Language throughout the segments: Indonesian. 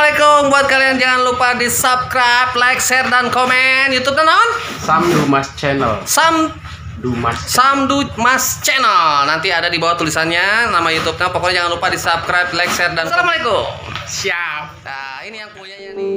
Assalamualaikum, buat kalian jangan lupa di subscribe, like, share, dan komen YouTube naon? Samdumas Channel. Samdumas Channel. Nanti ada di bawah tulisannya nama YouTube-nya. Pokoknya jangan lupa di subscribe, like, share, dan assalamualaikum. Siap. Nah, ini yang punyanya nih.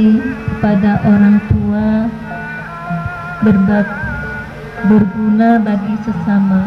berbakti kepada orang tua, berguna bagi sesama.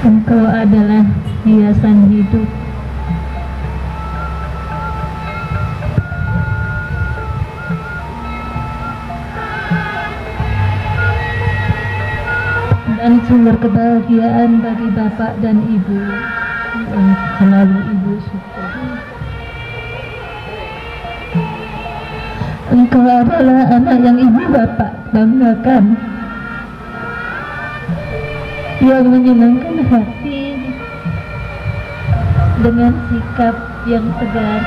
Engkau adalah hiasan hidup. Dan sumber kebahagiaan bagi bapak dan ibu. Selalu ibu syukur. Engkau adalah anak yang ibu bapak banggakan, yang menyenangkan hati dengan sikap yang tegar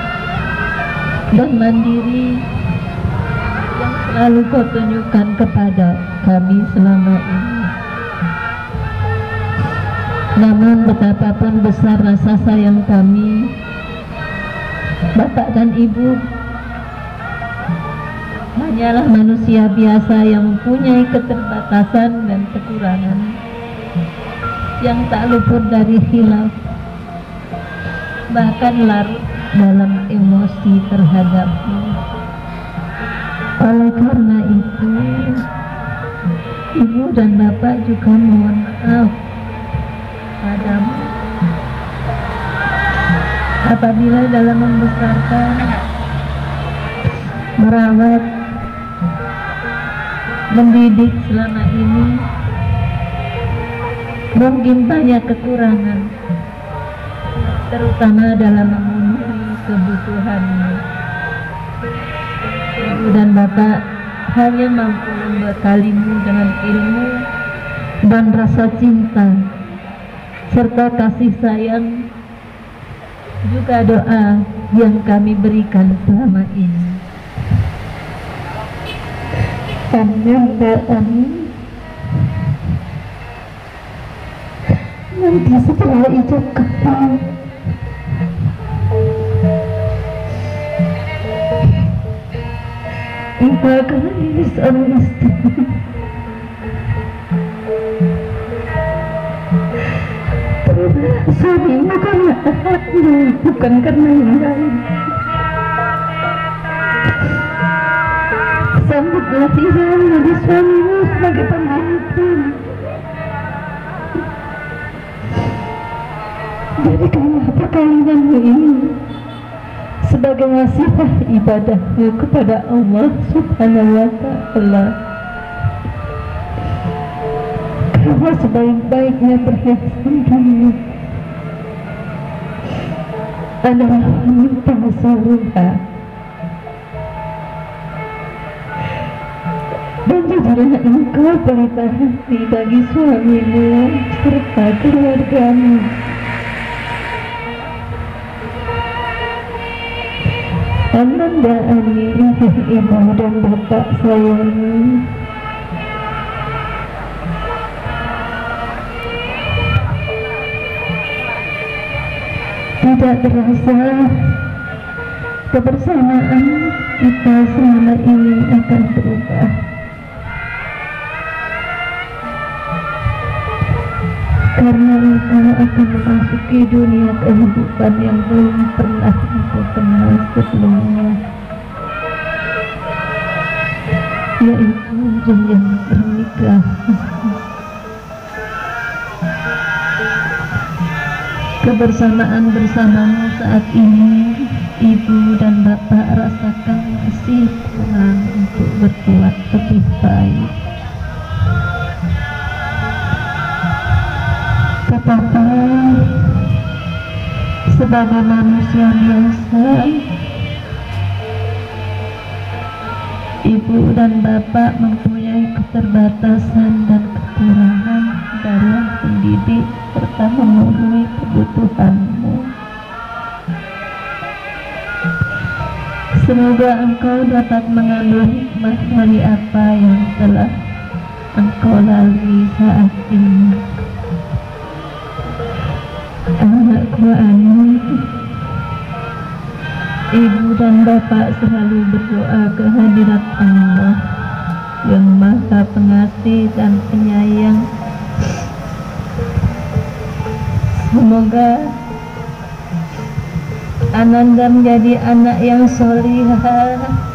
dan mandiri yang selalu kau tunjukkan kepada kami selama ini. Namun betapapun besar rasa sayang kami, bapak dan ibu hanyalah manusia biasa yang mempunyai keterbatasan dan kekurangan yang tak luput dari khilaf, bahkan larut dalam emosi terhadapmu. Oleh karena itu, ibu dan bapak juga mohon maaf padamu apabila dalam membesarkan, merawat, mendidik selama ini mungkin banyak kekurangan, terutama dalam memenuhi kebutuhannya. Ibu dan bapak hanya mampu membekalimu dengan ilmu dan rasa cinta serta kasih sayang, juga doa yang kami berikan selama ini. Amin. Nanti setelah itu kapan ibu akan menulis orang istri. Suamimu karena anaknya, bukan karena yang lain. Sambutlah tiran dari suamimu sebagai pembantu. Jadikanlah perkawinanmu ini sebagai wasifah ibadahmu kepada Allah Subhanahu Wa Ta'ala. Karena sebaik-baiknya perhiasan dunia adalah wanita salihah. Dan jadilah engkau pelita hati bagi suamimu serta keluargamu. Anandani ibu dan bapak sayang, tidak terasa kebersamaan kita selama ini akan berubah. Karena engkau akan memasuki dunia kehidupan yang belum pernah engkau kenal sebelumnya, yaitu jenjang pernikahan. Kebersamaan bersamamu saat ini, ibu dan bapak rasakan masih kurang untuk berbuat lebih baik. Tetapi sebagai manusia biasa, ibu dan bapak mempunyai keterbatasan dan kekurangan dalam mendidik serta memenuhi kebutuhanmu. Semoga engkau dapat mengambil hikmah dari apa yang telah engkau lalui saat ini. Anakku Ani, ibu dan bapak selalu berdoa kehadirat Allah yang Maha Pengasih dan Penyayang. Semoga Ananda menjadi anak yang solihah,